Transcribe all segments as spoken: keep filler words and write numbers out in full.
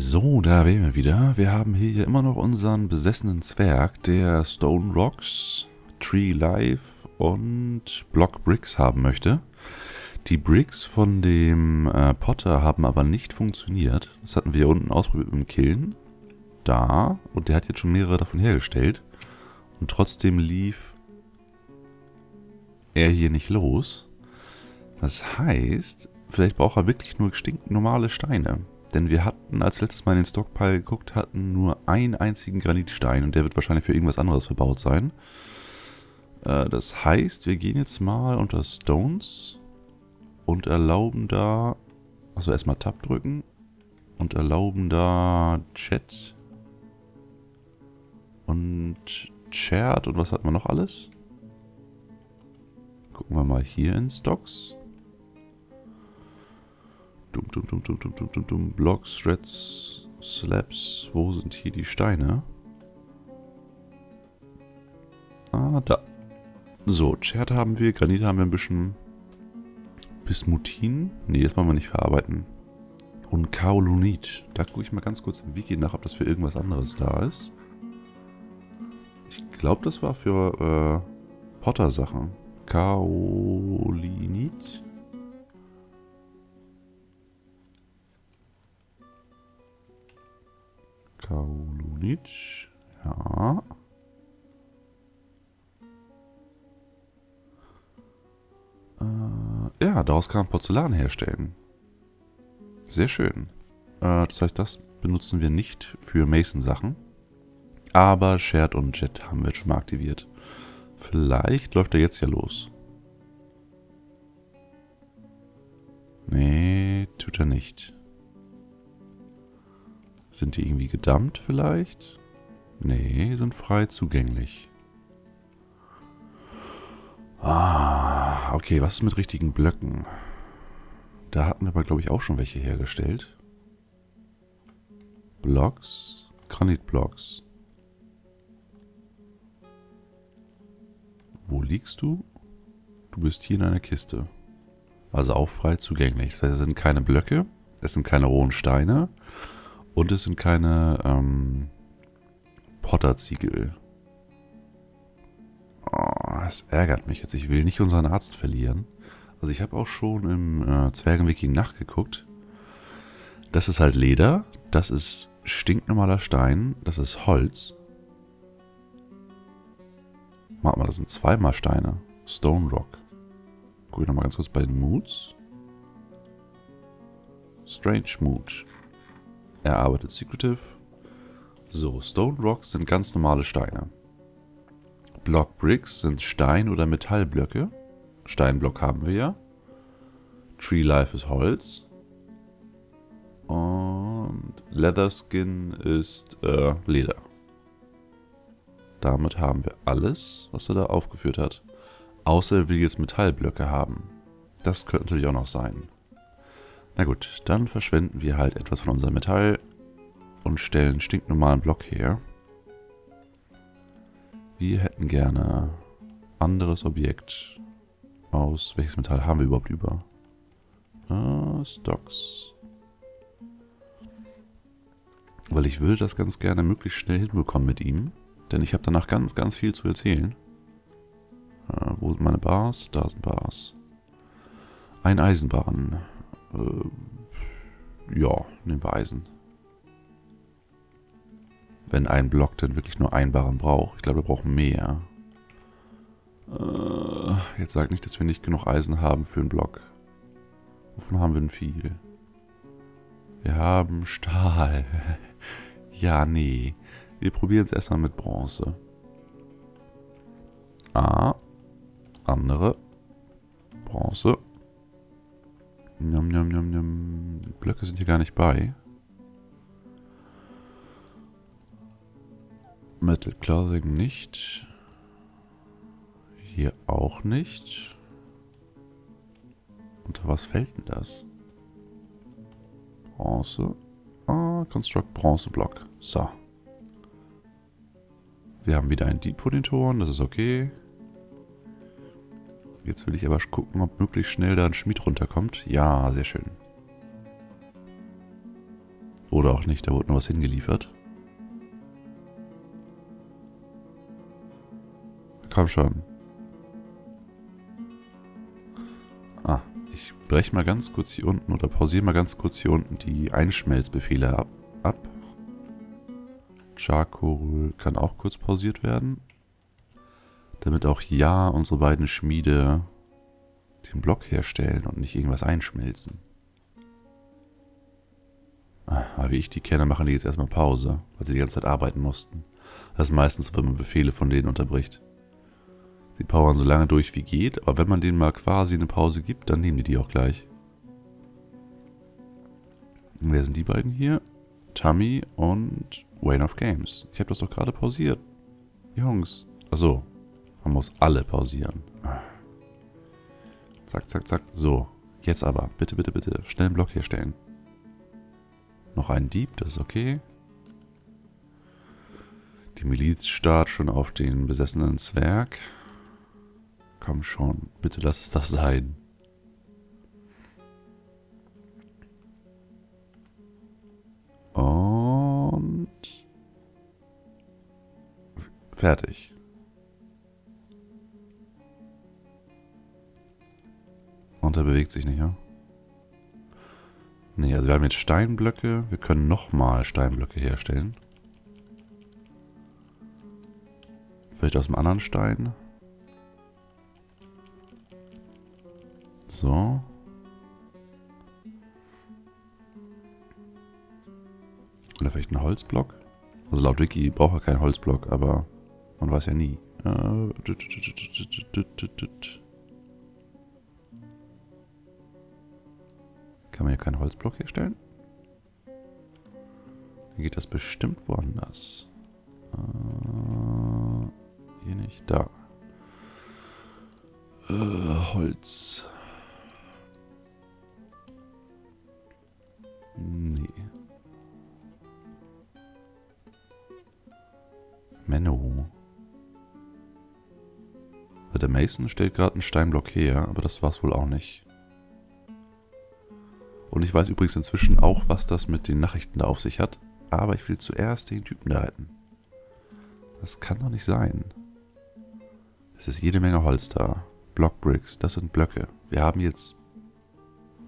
So, da wären wir wieder. Wir haben hier immer noch unseren besessenen Zwerg, der Stone Rocks, Tree Life und Block Bricks haben möchte. Die Bricks von dem äh, Potter haben aber nicht funktioniert. Das hatten wir hier unten ausprobiert mit dem Kiln. Da. Und der hat jetzt schon mehrere davon hergestellt. Und trotzdem lief er hier nicht los. Das heißt, vielleicht braucht er wirklich nur stinknormale Steine. Denn wir hatten, als letztes Mal in den Stockpile geguckt, hatten nur einen einzigen Granitstein. Und der wird wahrscheinlich für irgendwas anderes verbaut sein. Äh, das heißt, wir gehen jetzt mal unter Stones. Und erlauben da... Also erstmal Tab drücken. Und erlauben da... Jet. Und... Chert. Und was hat man noch alles? Gucken wir mal hier in Stocks. Dum, dum, dum, dum, dum, dum, dum, dum. Blocks, Threads, Slabs. Wo sind hier die Steine? Ah, da. So, Chert haben wir. Granit haben wir ein bisschen... Bismutin? Ne, das wollen wir nicht verarbeiten. Und Kaolinit. Da gucke ich mal ganz kurz im Wiki nach, ob das für irgendwas anderes da ist. Ich glaube, das war für äh, Potter-Sachen. Kaolinit. Kaolinit. Ja. Ja, daraus kann man Porzellan herstellen. Sehr schön. Äh, das heißt, das benutzen wir nicht für Mason-Sachen. Aber Schert und Jet haben wir jetzt schon mal aktiviert. Vielleicht läuft er jetzt ja los. Nee, tut er nicht. Sind die irgendwie gedammt vielleicht? Nee, sind frei zugänglich. Ah, okay, was ist mit richtigen Blöcken? Da hatten wir aber, glaube ich, auch schon welche hergestellt. Blocks, Granitblocks. Wo liegst du? Du bist hier in einer Kiste. Also auch frei zugänglich. Das heißt, es sind keine Blöcke, es sind keine rohen Steine und es sind keine ähm, Potterziegel. Oh, das ärgert mich jetzt. Ich will nicht unseren Arzt verlieren. Also ich habe auch schon im äh, Zwergenwiki nachgeguckt. Das ist halt Leder. Das ist stinknormaler Stein. Das ist Holz. Warte mal, das sind zweimal Steine. Stone Rock. Guck ich nochmal ganz kurz bei den Moods. Strange Mood. Er arbeitet Secretive. So, Stone Rocks sind ganz normale Steine. Block Bricks sind Stein- oder Metallblöcke. Steinblock haben wir ja. Tree Life ist Holz. Und Leather Skin ist äh, Leder. Damit haben wir alles, was er da aufgeführt hat. Außer er will jetzt Metallblöcke haben. Das könnte natürlich auch noch sein. Na gut, dann verschwenden wir halt etwas von unserem Metall und stellen stinknormalen Block her. Wir hätten gerne anderes Objekt. Aus welches Metall haben wir überhaupt über? Ah, Stocks. Weil ich würde das ganz gerne möglichst schnell hinbekommen mit ihm. Denn ich habe danach ganz, ganz viel zu erzählen. Ah, wo sind meine Bars? Da sind Bars. Ein Eisenbarren. Äh, ja, nehmen wir Eisen. Wenn ein Block denn wirklich nur einen Barren braucht. Ich glaube, wir brauchen mehr. Äh, jetzt sag nicht, dass wir nicht genug Eisen haben für einen Block. Wovon haben wir denn viel? Wir haben Stahl. Ja, nee. Wir probieren es erstmal mit Bronze. Ah. Andere. Bronze. Njam, njam, njam, njam. Die Blöcke sind hier gar nicht bei. Metal Clothing nicht. Hier auch nicht. Unter was fällt denn das? Bronze. Ah, Construct Bronze Block. So. Wir haben wieder ein Depot in den Toren, das ist okay. Jetzt will ich aber gucken, ob möglichst schnell da ein Schmied runterkommt. Ja, sehr schön. Oder auch nicht, da wurde noch was hingeliefert. Komm schon. Ah, ich breche mal ganz kurz hier unten oder pausiere mal ganz kurz hier unten die Einschmelzbefehle ab. ab. Charcoal kann auch kurz pausiert werden. Damit auch ja unsere beiden Schmiede den Block herstellen und nicht irgendwas einschmelzen. Aber wie ich die kenne, machen die jetzt erstmal Pause, weil sie die ganze Zeit arbeiten mussten. Das ist meistens, wenn man Befehle von denen unterbricht. Die powern so lange durch wie geht, aber wenn man denen mal quasi eine Pause gibt, dann nehmen die die auch gleich. Und wer sind die beiden hier? Tammy und Wayne of Games. Ich habe das doch gerade pausiert. Jungs. Achso. Man muss alle pausieren. Zack, zack, zack. So. Jetzt aber. Bitte, bitte, bitte. Schnell einen Block herstellen. Noch ein Dieb. Das ist okay. Die Miliz starrt schon auf den besessenen Zwerg. Komm schon. Bitte lass es das sein. Und... fertig. Und er bewegt sich nicht, ja? Ne, also wir haben jetzt Steinblöcke. Wir können nochmal Steinblöcke herstellen. Vielleicht aus dem anderen Stein. So. Oder vielleicht ein Holzblock. Also laut Wiki braucht er keinen Holzblock, aber man weiß ja nie. Äh... Kann man hier keinen Holzblock herstellen? Dann geht das bestimmt woanders. Äh, hier nicht, da. Äh, Holz. Nee. Menno. Der Mason stellt gerade einen Steinblock her, aber das war's wohl auch nicht. Und ich weiß übrigens inzwischen auch, was das mit den Nachrichten da auf sich hat. Aber ich will zuerst den Typen da retten. Das kann doch nicht sein. Es ist jede Menge Holz da. Block Bricks, das sind Blöcke. Wir haben jetzt...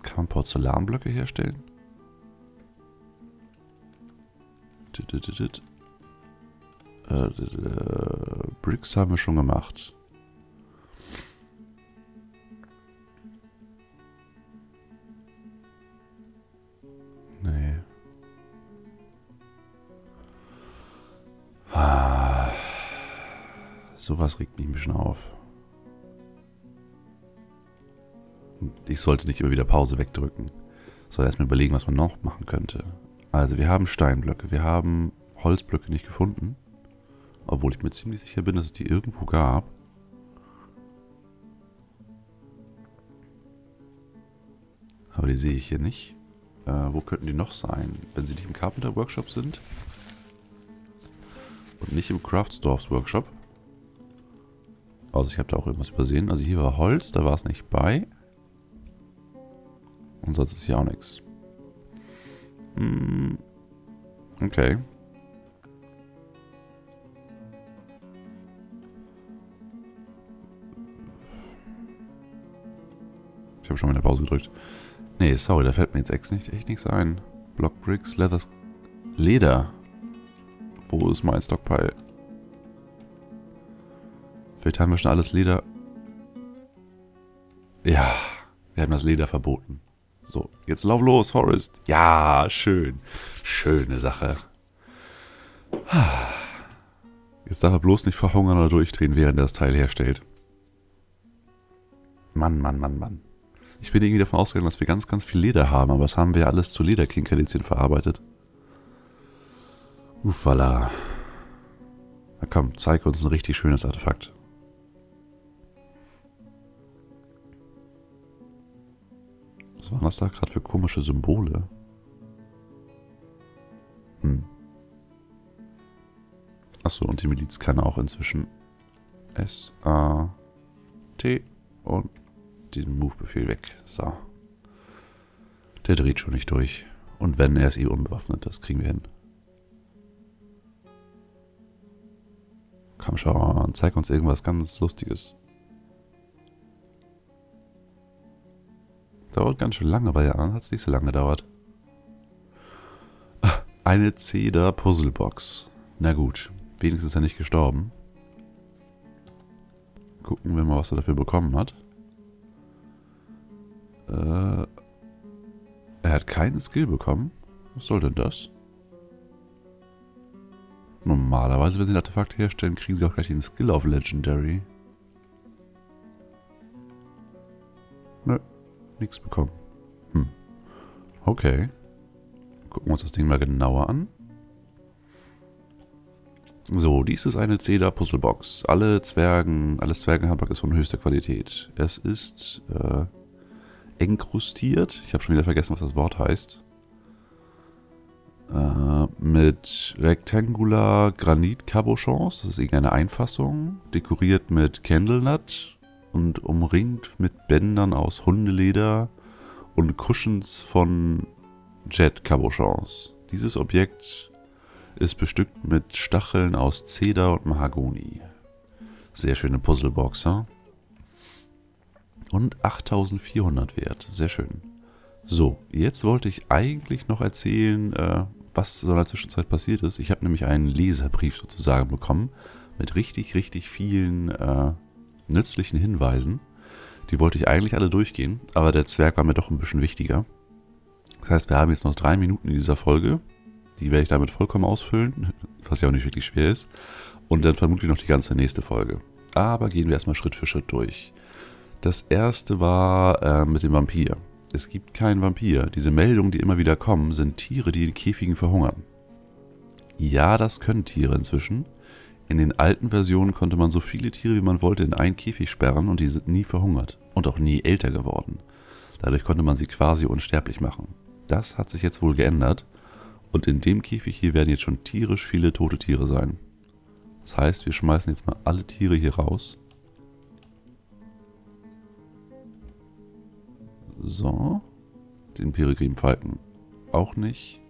Kann man Porzellanblöcke herstellen? Bricks haben wir schon gemacht. Sowas regt mich ein bisschen auf. Ich sollte nicht immer wieder Pause wegdrücken, sondern erstmal überlegen, was man noch machen könnte. Also wir haben Steinblöcke, wir haben Holzblöcke nicht gefunden, obwohl ich mir ziemlich sicher bin, dass es die irgendwo gab. Aber die sehe ich hier nicht. Äh, wo könnten die noch sein? Wenn sie nicht im Carpenter Workshop sind und nicht im Craftsdwarf's Workshop. Also ich habe da auch irgendwas übersehen. Also hier war Holz, da war es nicht bei. Und sonst ist hier auch nichts. Hm. Okay. Ich habe schon wieder Pause gedrückt. Nee, sorry, da fällt mir jetzt echt, nicht, echt nichts ein. Block Bricks, Leather Skin. Leder. Wo ist mein Stockpile? Vielleicht haben wir schon alles Leder... Ja, wir haben das Leder verboten. So, jetzt lauf los, Forrest. Ja, schön. Schöne Sache. Jetzt darf er bloß nicht verhungern oder durchdrehen, während er das Teil herstellt. Mann, Mann, Mann, Mann. Ich bin irgendwie davon ausgegangen, dass wir ganz, ganz viel Leder haben, aber das haben wir ja alles zu Lederkinkerlitzchen verarbeitet. Ufala. Na komm, zeig uns ein richtig schönes Artefakt. Was waren das da gerade für komische Symbole? Hm. Achso, und die Miliz kann auch inzwischen S A T und den Move-Befehl weg. So. Der dreht schon nicht durch. Und wenn, er ist eh unbewaffnet, das kriegen wir hin. Komm schon, zeig uns irgendwas ganz Lustiges. Dauert ganz schön lange, bei der anderen hat es nicht so lange gedauert. Eine Zeder-Puzzlebox. Na gut, wenigstens ist er nicht gestorben. Gucken wir mal, was er dafür bekommen hat. Äh, er hat keinen Skill bekommen. Was soll denn das? Normalerweise, wenn sie ein Artefakt herstellen, kriegen sie auch gleich den Skill auf Legendary. Nö, nichts bekommen. Hm. Okay. Gucken wir uns das Ding mal genauer an. So, dies ist eine Zeder-Puzzlebox. Alle Zwergen, alles Zwergenhandwerk ist von höchster Qualität. Es ist äh, enkrustiert. Ich habe schon wieder vergessen, was das Wort heißt. Äh, mit Rectangular Granit-Cabochons. Das ist irgendeine Einfassung. Dekoriert mit Candlenut und umringt mit Bändern aus Hundeleder und Cushions von Jet-Cabochons. Dieses Objekt ist bestückt mit Stacheln aus Zeder und Mahagoni. Sehr schöne Puzzlebox, ja? Und achttausendvierhundert wert. Sehr schön. So, jetzt wollte ich eigentlich noch erzählen, äh, was so in der Zwischenzeit passiert ist. Ich habe nämlich einen Leserbrief sozusagen bekommen mit richtig, richtig vielen äh, nützlichen Hinweisen. Die wollte ich eigentlich alle durchgehen, aber der Zwerg war mir doch ein bisschen wichtiger. Das heißt, wir haben jetzt noch drei Minuten in dieser Folge. Die werde ich damit vollkommen ausfüllen, was ja auch nicht wirklich schwer ist. Und dann vermutlich noch die ganze nächste Folge. Aber gehen wir erstmal Schritt für Schritt durch. Das erste war äh, mit dem Vampir. Es gibt keinen Vampir. Diese Meldungen, die immer wieder kommen, sind Tiere, die in Käfigen verhungern. Ja, das können Tiere inzwischen. In den alten Versionen konnte man so viele Tiere, wie man wollte, in einen Käfig sperren und die sind nie verhungert und auch nie älter geworden. Dadurch konnte man sie quasi unsterblich machen. Das hat sich jetzt wohl geändert. Und in dem Käfig hier werden jetzt schon tierisch viele tote Tiere sein. Das heißt, wir schmeißen jetzt mal alle Tiere hier raus. So. Den Peregrinfalken auch nicht.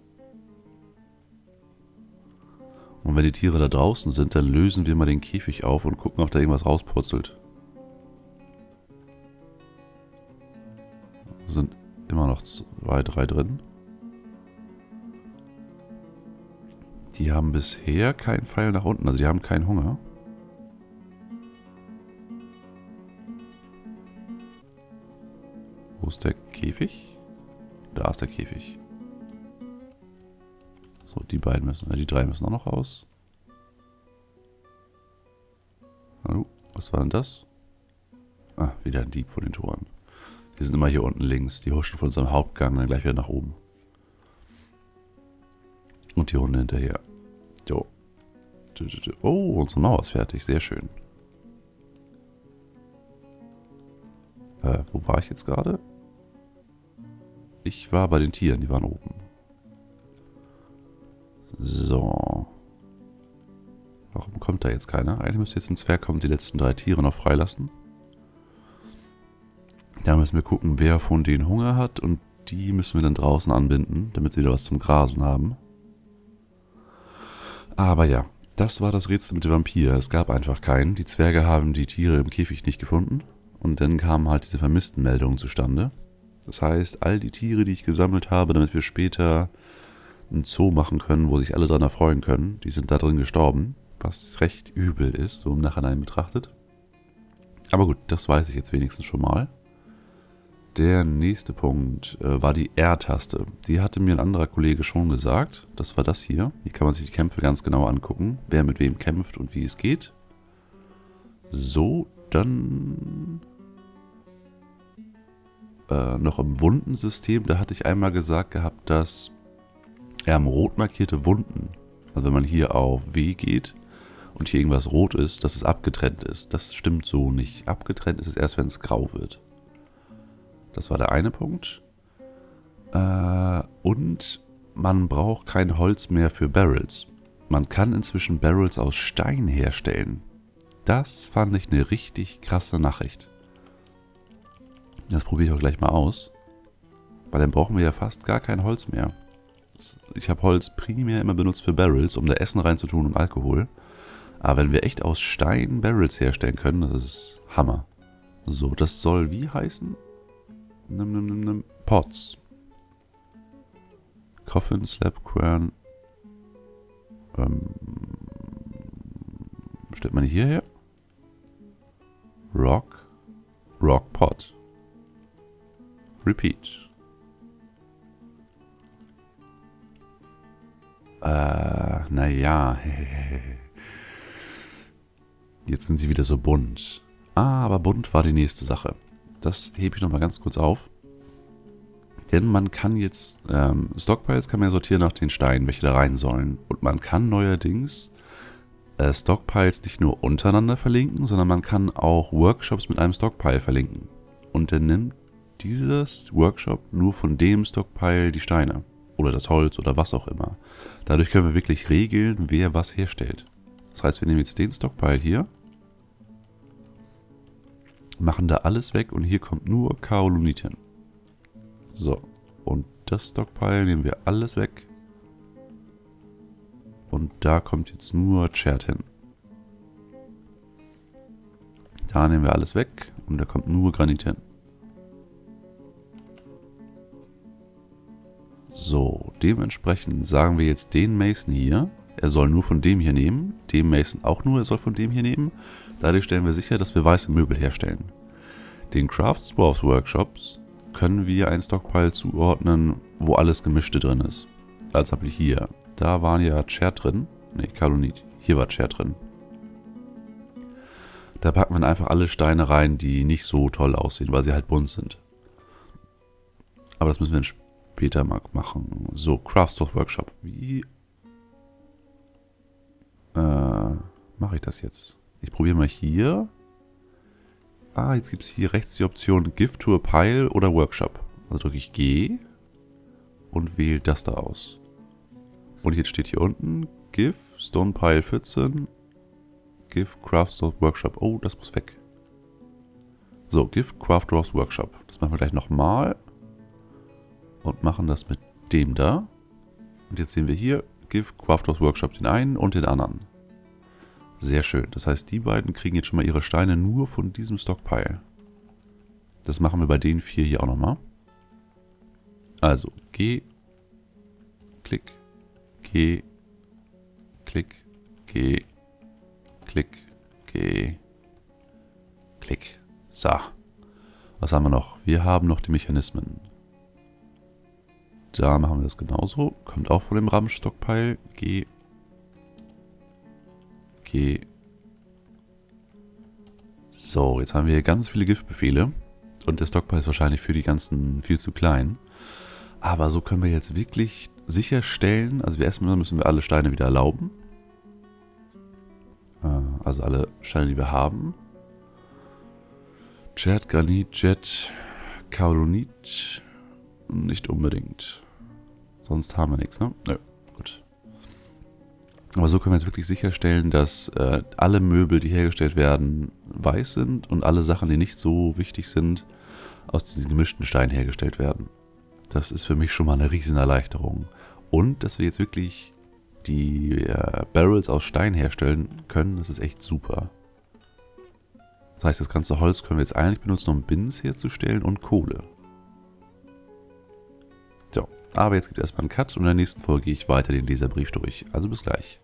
Und wenn die Tiere da draußen sind, dann lösen wir mal den Käfig auf und gucken, ob da irgendwas rauspurzelt. Da sind immer noch zwei, drei drin. Die haben bisher keinen Pfeil nach unten, also die haben keinen Hunger. Wo ist der Käfig? Da ist der Käfig. So, die beiden müssen, äh, die drei müssen auch noch raus. Hallo, was war denn das? Ah, wieder ein Dieb von den Toren. Die sind immer hier unten links, die huschen von unserem Hauptgang dann gleich wieder nach oben. Und die Hunde hinterher. Jo. Oh, unsere Mauer ist fertig. Sehr schön. Äh, wo war ich jetzt gerade? Ich war bei den Tieren. Die waren oben. So. Warum kommt da jetzt keiner? Eigentlich müsste jetzt ein Zwerg kommen und die letzten drei Tiere noch freilassen. Da müssen wir gucken, wer von denen Hunger hat. Und die müssen wir dann draußen anbinden, damit sie wieder was zum Grasen haben. Aber ja, das war das Rätsel mit dem Vampir. Es gab einfach keinen. Die Zwerge haben die Tiere im Käfig nicht gefunden. Und dann kamen halt diese Vermisstenmeldungen zustande. Das heißt, all die Tiere, die ich gesammelt habe, damit wir später einen Zoo machen können, wo sich alle dran erfreuen können, die sind da drin gestorben. Was recht übel ist, so im Nachhinein betrachtet. Aber gut, das weiß ich jetzt wenigstens schon mal. Der nächste Punkt äh, war die R-Taste. Die hatte mir ein anderer Kollege schon gesagt. Das war das hier. Hier kann man sich die Kämpfe ganz genau angucken. Wer mit wem kämpft und wie es geht. So, dann... Äh, noch im Wundensystem. Da hatte ich einmal gesagt gehabt, dass ähm, rot markierte Wunden, also wenn man hier auf W geht und hier irgendwas rot ist, dass es abgetrennt ist. Das stimmt so nicht. Abgetrennt ist es erst, wenn es grau wird. Das war der eine Punkt. Äh, und man braucht kein Holz mehr für Barrels. Man kann inzwischen Barrels aus Stein herstellen. Das fand ich eine richtig krasse Nachricht. Das probiere ich auch gleich mal aus. Weil dann brauchen wir ja fast gar kein Holz mehr. Holz. Ich habe Holz primär immer benutzt für Barrels, um da Essen reinzutun und Alkohol. Aber wenn wir echt aus Stein Barrels herstellen können, das ist Hammer. So, das soll wie heißen? Nimm, nimm, nimm, nimm. Pots. Coffin, Slab, Quern. Ähm. Stellt man nicht hierher? Rock. Rock Pot. Repeat. Äh, naja. Jetzt sind sie wieder so bunt. Ah, aber bunt war die nächste Sache. Das hebe ich nochmal ganz kurz auf. Denn man kann jetzt, ähm, Stockpiles kann man ja sortieren nach den Steinen, welche da rein sollen. Und man kann neuerdings äh, Stockpiles nicht nur untereinander verlinken, sondern man kann auch Workshops mit einem Stockpile verlinken. Und dann nimmt dieses Workshop nur von dem Stockpile die Steine. Oder das Holz oder was auch immer. Dadurch können wir wirklich regeln, wer was herstellt. Das heißt, wir nehmen jetzt den Stockpile hier, machen da alles weg und hier kommt nur Kaolinit hin. So, und das Stockpile nehmen wir alles weg. Und da kommt jetzt nur Chert hin. Da nehmen wir alles weg und da kommt nur Granit hin. So, dementsprechend sagen wir jetzt den Mason hier, er soll nur von dem hier nehmen, den Mason auch nur, er soll von dem hier nehmen. Dadurch stellen wir sicher, dass wir weiße Möbel herstellen. Den Craftsdwarf's Workshops können wir einen Stockpile zuordnen, wo alles Gemischte drin ist. Als habe ich hier, da waren ja Chert drin, ne, Kaolinit, hier war Chert drin. Da packen wir einfach alle Steine rein, die nicht so toll aussehen, weil sie halt bunt sind. Aber das müssen wir in später mal machen. So, Craftsdwarf's Workshop. Wie äh, mache ich das jetzt? Ich probiere mal hier. Ah, jetzt gibt es hier rechts die Option Give to a Pile oder Workshop. Also drücke ich G und wähle das da aus. Und jetzt steht hier unten Give Stone Pile vierzehn, Give Craftsdwarf's Workshop. Oh, das muss weg. So, Give Craftsdwarf's Workshop. Das machen wir gleich nochmal. Und machen das mit dem da. Und jetzt sehen wir hier, Give Craftsdwarf's Workshop den einen und den anderen. Sehr schön. Das heißt, die beiden kriegen jetzt schon mal ihre Steine nur von diesem Stockpile. Das machen wir bei den vier hier auch nochmal. Also, G, Klick, G, Klick, G, Klick, G, Klick. So. Was haben wir noch? Wir haben noch die Mechanismen. Da machen wir das genauso. Kommt auch von dem Ramsch-Stockpile. G. G. So, jetzt haben wir hier ganz viele Giftbefehle. Und der Stockpile ist wahrscheinlich für die ganzen viel zu klein. Aber so können wir jetzt wirklich sicherstellen. Also wir erstmal müssen wir alle Steine wieder erlauben. Also alle Steine, die wir haben. Chert, Granit, Jet, Kaolinit. Nicht unbedingt. Sonst haben wir nichts, ne? Nö, gut. Aber so können wir jetzt wirklich sicherstellen, dass äh, alle Möbel, die hergestellt werden, weiß sind und alle Sachen, die nicht so wichtig sind, aus diesen gemischten Steinen hergestellt werden. Das ist für mich schon mal eine riesen Erleichterung. Und dass wir jetzt wirklich die äh, Barrels aus Stein herstellen können, das ist echt super. Das heißt, das ganze Holz können wir jetzt eigentlich benutzen, um Bins herzustellen und Kohle. Aber jetzt gibt es erstmal einen Cut und in der nächsten Folge gehe ich weiter den Leserbrief durch. Also bis gleich.